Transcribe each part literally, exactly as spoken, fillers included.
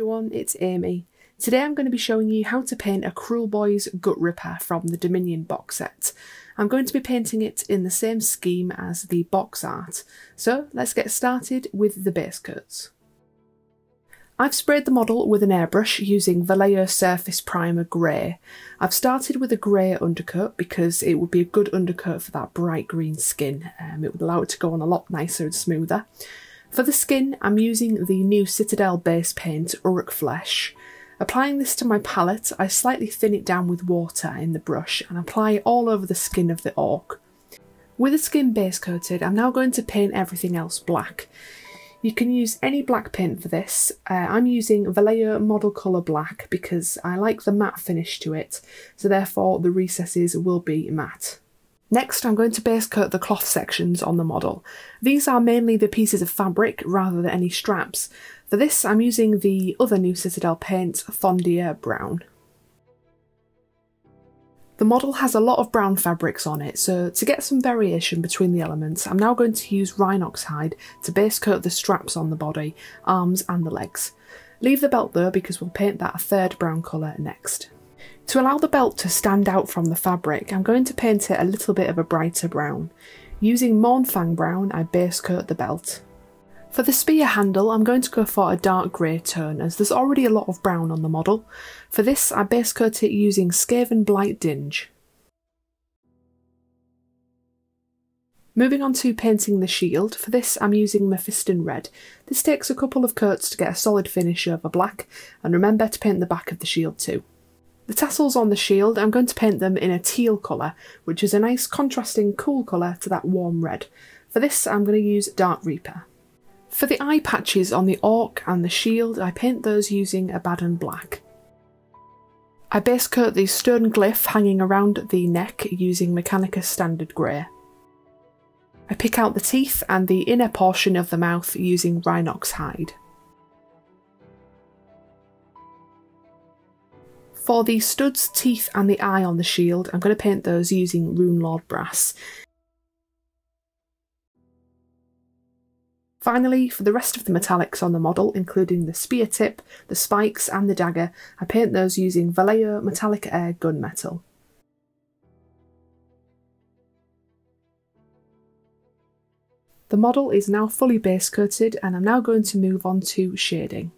everyone, it's Amy. Today I'm going to be showing you how to paint a Kruleboyz Gutrippaz from the Dominion box set. I'm going to be painting it in the same scheme as the box art, so let's get started with the base coats. I've sprayed the model with an airbrush using Vallejo Surface Primer Grey. I've started with a grey undercoat because it would be a good undercoat for that bright green skin. Um, it would allow it to go on a lot nicer and smoother. For the skin, I'm using the new Citadel base paint, Orruk Flesh. Applying this to my palette, I slightly thin it down with water in the brush and apply it all over the skin of the orc. With the skin base coated, I'm now going to paint everything else black. You can use any black paint for this. Uh, I'm using Vallejo Model Colour Black because I like the matte finish to it, so therefore the recesses will be matte. Next, I'm going to base coat the cloth sections on the model. These are mainly the pieces of fabric rather than any straps. For this, I'm using the other new Citadel paint, Thondia Brown. The model has a lot of brown fabrics on it, so to get some variation between the elements, I'm now going to use Rhinox Hide to base coat the straps on the body, arms and the legs. Leave the belt though because we'll paint that a third brown colour next. To allow the belt to stand out from the fabric, I'm going to paint it a little bit of a brighter brown. Using Mournfang Brown, I base coat the belt. For the spear handle, I'm going to go for a dark grey tone as there's already a lot of brown on the model. For this, I base coat it using Skaven Blight Dinge. Moving on to painting the shield, for this I'm using Mephiston Red. This takes a couple of coats to get a solid finish over black, and remember to paint the back of the shield too. The tassels on the shield, I'm going to paint them in a teal colour, which is a nice contrasting cool colour to that warm red. For this, I'm going to use Dark Reaper. For the eye patches on the orc and the shield, I paint those using Abaddon Black. I base coat the stone glyph hanging around the neck using Mechanicus Standard Grey. I pick out the teeth and the inner portion of the mouth using Rhinox Hide. For the studs, teeth and the eye on the shield, I'm going to paint those using Runelord Brass. Finally, for the rest of the metallics on the model, including the spear tip, the spikes and the dagger, I paint those using Vallejo Metallic Air Gun Metal. The model is now fully base coated and I'm now going to move on to shading.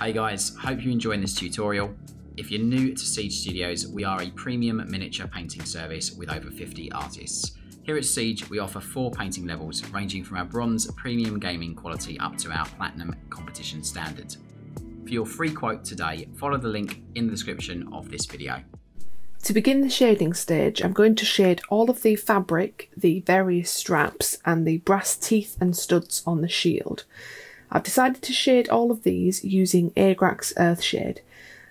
Hey guys, hope you're enjoying this tutorial. If you're new to Siege Studios, we are a premium miniature painting service with over fifty artists. Here at Siege, we offer four painting levels, ranging from our bronze premium gaming quality up to our platinum competition standard. For your free quote today, follow the link in the description of this video. To begin the shading stage, I'm going to shade all of the fabric, the various straps, and the brass teeth and studs on the shield. I've decided to shade all of these using Agrax Earthshade.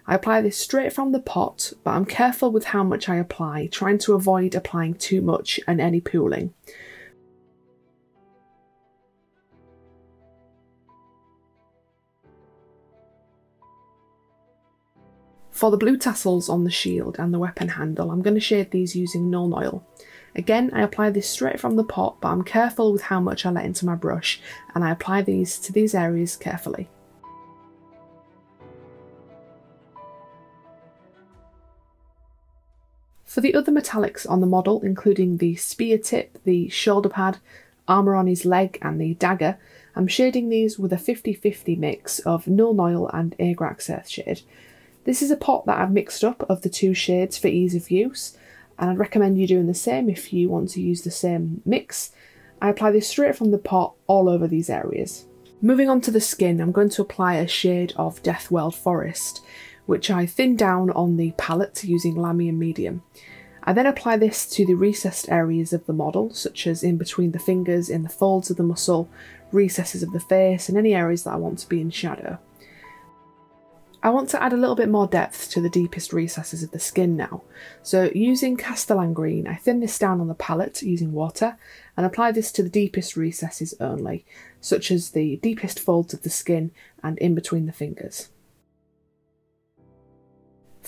I apply this straight from the pot, but I'm careful with how much I apply, trying to avoid applying too much and any pooling. For the blue tassels on the shield and the weapon handle, I'm going to shade these using Nuln Oil. Again, I apply this straight from the pot, but I'm careful with how much I let into my brush, and I apply these to these areas carefully. For the other metallics on the model, including the spear tip, the shoulder pad, armour on his leg and the dagger, I'm shading these with a fifty fifty mix of Nuln Oil and Agrax Earthshade. This is a pot that I've mixed up of the two shades for ease of use, and I'd recommend you doing the same if you want to use the same mix. I apply this straight from the pot all over these areas. Moving on to the skin, I'm going to apply a shade of Deathworld Forest, which I thin down on the palette using Lahmian Medium. I then apply this to the recessed areas of the model, such as in between the fingers, in the folds of the muscle, recesses of the face, and any areas that I want to be in shadow. I want to add a little bit more depth to the deepest recesses of the skin now. So using Castellan Green, I thin this down on the palette using water and apply this to the deepest recesses only, such as the deepest folds of the skin and in between the fingers.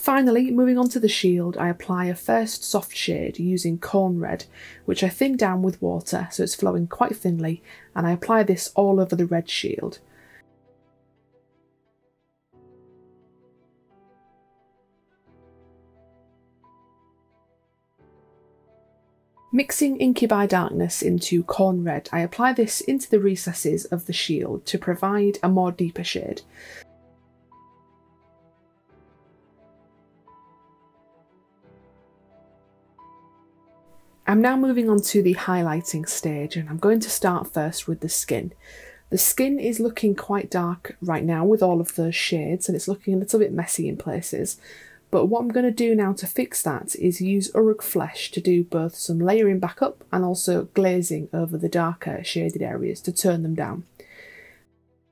Finally, moving on to the shield, I apply a first soft shade using Corn Red, which I thin down with water so it's flowing quite thinly, and I apply this all over the red shield. Mixing Incubi Darkness into Corn Red, I apply this into the recesses of the shield to provide a more deeper shade. I'm now moving on to the highlighting stage, and I'm going to start first with the skin. The skin is looking quite dark right now with all of those shades, and it's looking a little bit messy in places. But what I'm going to do now to fix that is use Orruk Flesh to do both some layering back up and also glazing over the darker shaded areas to turn them down.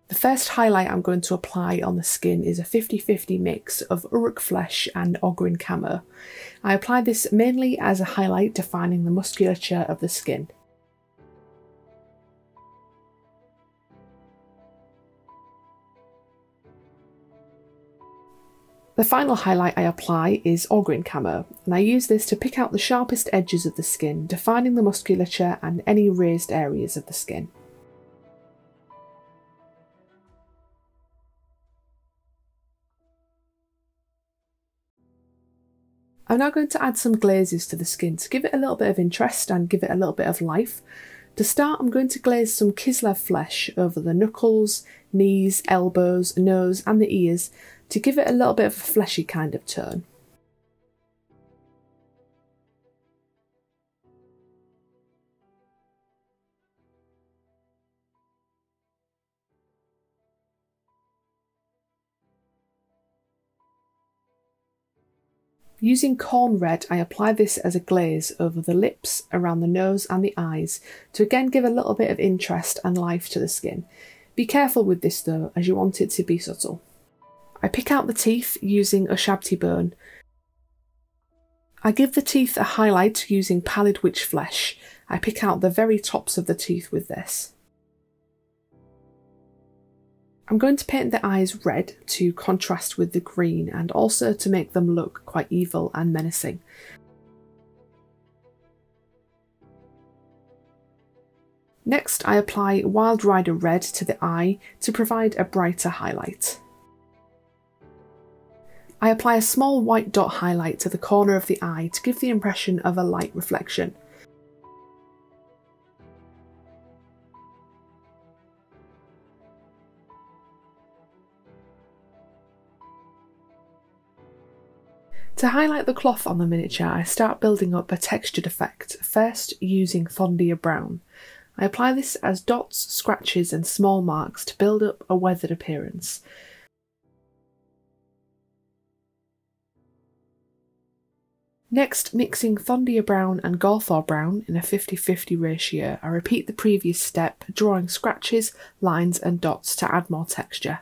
The first highlight I'm going to apply on the skin is a fifty fifty mix of Orruk Flesh and Ogryn Camo. I apply this mainly as a highlight defining the musculature of the skin. The final highlight I apply is Ogryn Camo, and I use this to pick out the sharpest edges of the skin, defining the musculature and any raised areas of the skin. I'm now going to add some glazes to the skin to give it a little bit of interest and give it a little bit of life. To start, I'm going to glaze some Kislev Flesh over the knuckles, knees, elbows, nose and the ears to give it a little bit of a fleshy kind of tone. Using Corn Red, I apply this as a glaze over the lips, around the nose and the eyes to again give a little bit of interest and life to the skin. Be careful with this though, as you want it to be subtle. I pick out the teeth using Ushabti Bone. I give the teeth a highlight using Pallid Witch Flesh. I pick out the very tops of the teeth with this. I'm going to paint the eyes red to contrast with the green and also to make them look quite evil and menacing. Next, I apply Wild Rider Red to the eye to provide a brighter highlight. I apply a small white dot highlight to the corner of the eye to give the impression of a light reflection. To highlight the cloth on the miniature, I start building up a textured effect, first using Thondia Brown. I apply this as dots, scratches and small marks to build up a weathered appearance. Next, mixing Thondia Brown and Gorthor Brown in a fifty fifty ratio, I repeat the previous step, drawing scratches, lines and dots to add more texture.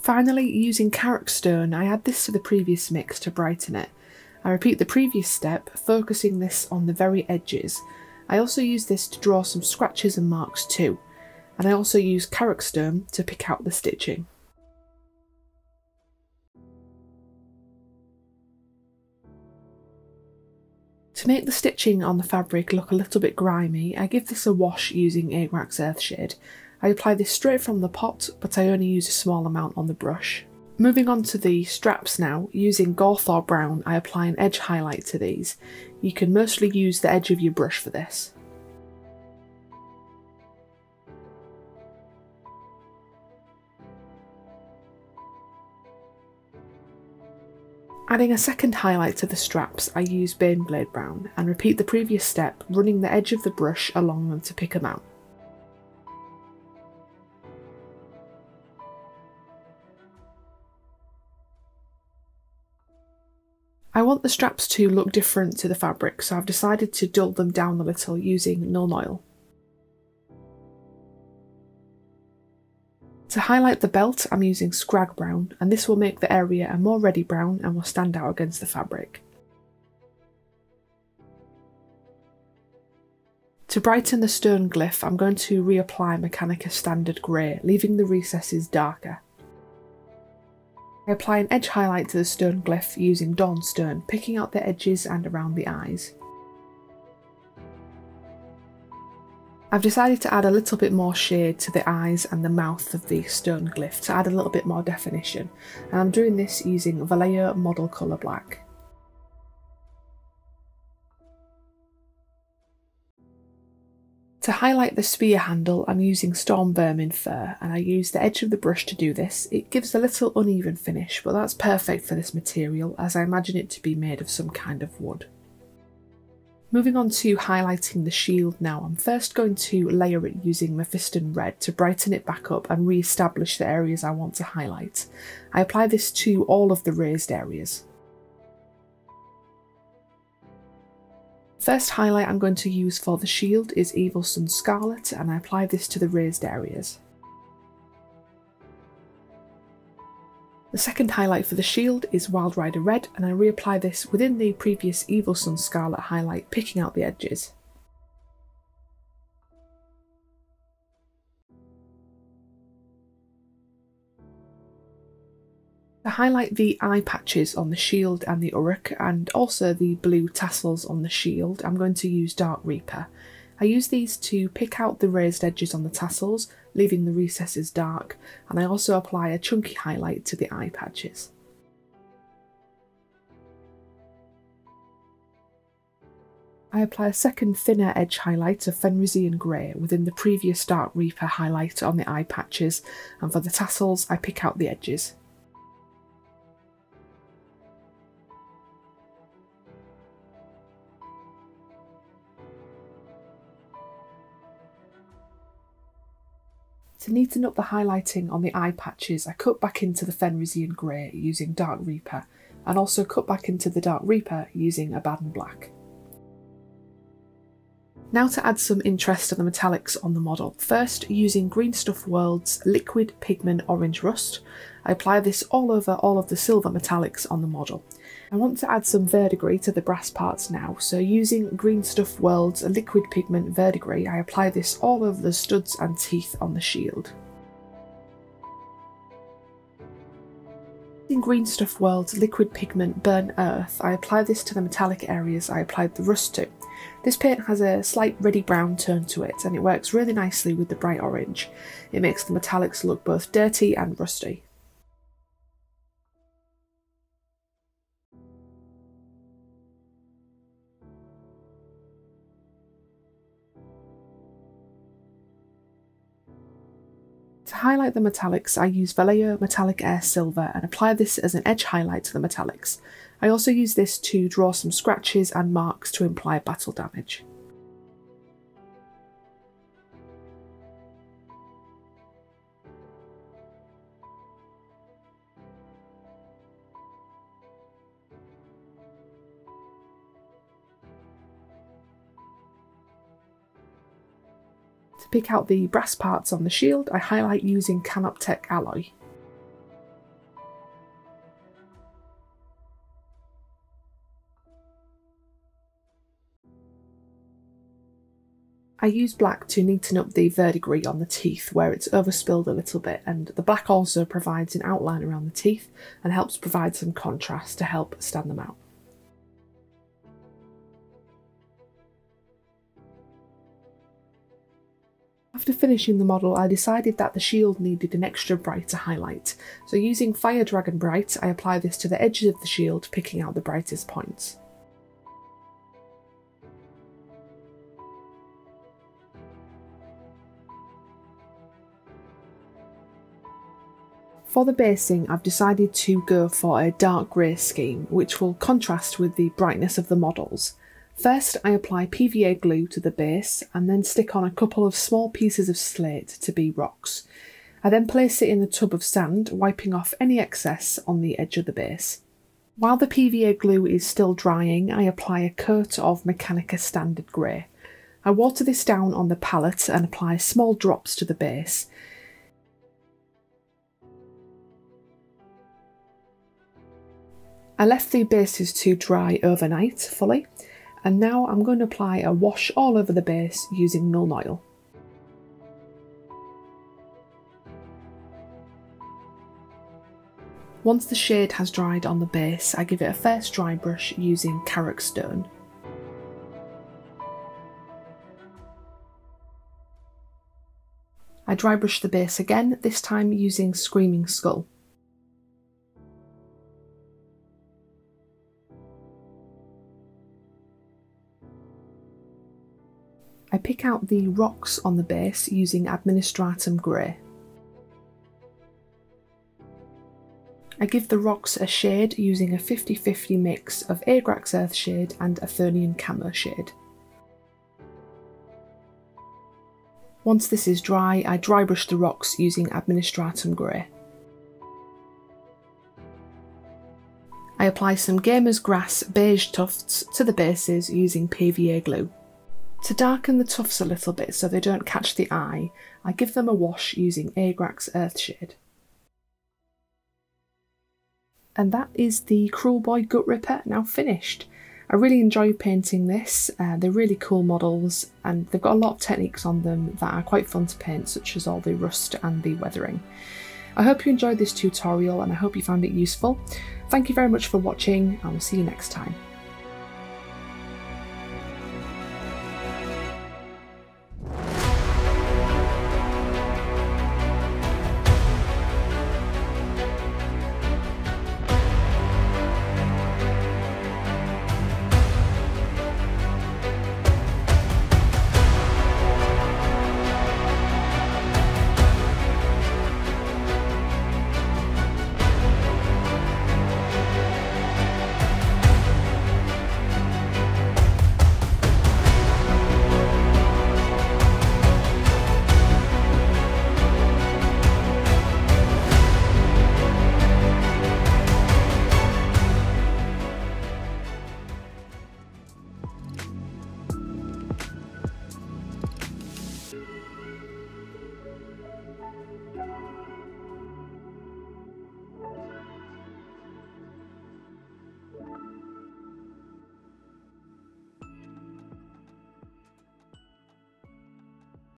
Finally, using Karak Stone, I add this to the previous mix to brighten it. I repeat the previous step, focusing this on the very edges. I also use this to draw some scratches and marks too, and I also use Karak Stone to pick out the stitching. To make the stitching on the fabric look a little bit grimy, I give this a wash using Agrax Earthshade. I apply this straight from the pot, but I only use a small amount on the brush. Moving on to the straps now, using Gorthor Brown, I apply an edge highlight to these. You can mostly use the edge of your brush for this. Adding a second highlight to the straps, I use Baneblade Brown and repeat the previous step, running the edge of the brush along them to pick them out. I want the straps to look different to the fabric, so I've decided to dull them down a little using Nuln Oil. To highlight the belt, I'm using Scrag Brown, and this will make the area a more reddy brown and will stand out against the fabric. To brighten the stone glyph, I'm going to reapply Mechanicus Standard Grey, leaving the recesses darker. I apply an edge highlight to the stone glyph using Dawnstone, picking out the edges and around the eyes. I've decided to add a little bit more shade to the eyes and the mouth of the stone glyph to add a little bit more definition, and I'm doing this using Vallejo Model Colour Black. To highlight the spear handle, I'm using Storm Vermin Fur, and I use the edge of the brush to do this. It gives a little uneven finish, but that's perfect for this material as I imagine it to be made of some kind of wood. Moving on to highlighting the shield now, I'm first going to layer it using Mephiston Red to brighten it back up and re-establish the areas I want to highlight. I apply this to all of the raised areas. First highlight I'm going to use for the shield is Evil Sun Scarlet, and I apply this to the raised areas. The second highlight for the shield is Wild Rider Red, and I reapply this within the previous Evil Sun Scarlet highlight, picking out the edges. To highlight the eye patches on the shield and the Orruk, and also the blue tassels on the shield, I'm going to use Dark Reaper. I use these to pick out the raised edges on the tassels, leaving the recesses dark, and I also apply a chunky highlight to the eye patches. I apply a second thinner edge highlight of Fenrisian Grey within the previous Dark Reaper highlight on the eye patches, and for the tassels I pick out the edges. To neaten up the highlighting on the eye patches, I cut back into the Fenrisian Grey using Dark Reaper, and also cut back into the Dark Reaper using Abaddon Black. Now to add some interest to the metallics on the model. First, using Green Stuff World's Liquid Pigment Orange Rust, I apply this all over all of the silver metallics on the model. I want to add some verdigris to the brass parts now, so using Green Stuff World's Liquid Pigment Verdigris, I apply this all over the studs and teeth on the shield. In Green Stuff World's Liquid Pigment Burnt Earth, I apply this to the metallic areas I applied the rust to. This paint has a slight reddy brown turn to it, and it works really nicely with the bright orange. It makes the metallics look both dirty and rusty. To highlight the metallics, I use Vallejo Metallic Air Silver and apply this as an edge highlight to the metallics. I also use this to draw some scratches and marks to imply battle damage. To pick out the brass parts on the shield, I highlight using Canoptech Alloy. I use black to neaten up the verdigris on the teeth where it's overspilled a little bit, and the black also provides an outline around the teeth and helps provide some contrast to help stand them out. After finishing the model, I decided that the shield needed an extra brighter highlight, so using Fire Dragon Bright, I apply this to the edges of the shield, picking out the brightest points. For the basing, I've decided to go for a dark grey scheme, which will contrast with the brightness of the models. First, I apply P V A glue to the base and then stick on a couple of small pieces of slate to be rocks. I then place it in the tub of sand, wiping off any excess on the edge of the base. While the P V A glue is still drying, I apply a coat of Mechanicus Standard Grey. I water this down on the palette and apply small drops to the base. I left the bases to dry overnight fully, And now I'm going to apply a wash all over the base using Nuln Oil. Once the shade has dried on the base, I give it a first dry brush using Karak Stone. I dry brush the base again, this time using Screaming Skull. I pick out the rocks on the base using Administratum Grey. I give the rocks a shade using a fifty fifty mix of Agrax Earthshade and a Thondian Camo shade. Once this is dry, I dry brush the rocks using Administratum Grey. I apply some Gamer's Grass beige tufts to the bases using P V A glue. To darken the tufts a little bit so they don't catch the eye, I give them a wash using Agrax Earthshade. And that is the Kruleboyz Gutrippaz now finished. I really enjoy painting this, uh, they're really cool models and they've got a lot of techniques on them that are quite fun to paint, such as all the rust and the weathering. I hope you enjoyed this tutorial and I hope you found it useful. Thank you very much for watching and we'll see you next time.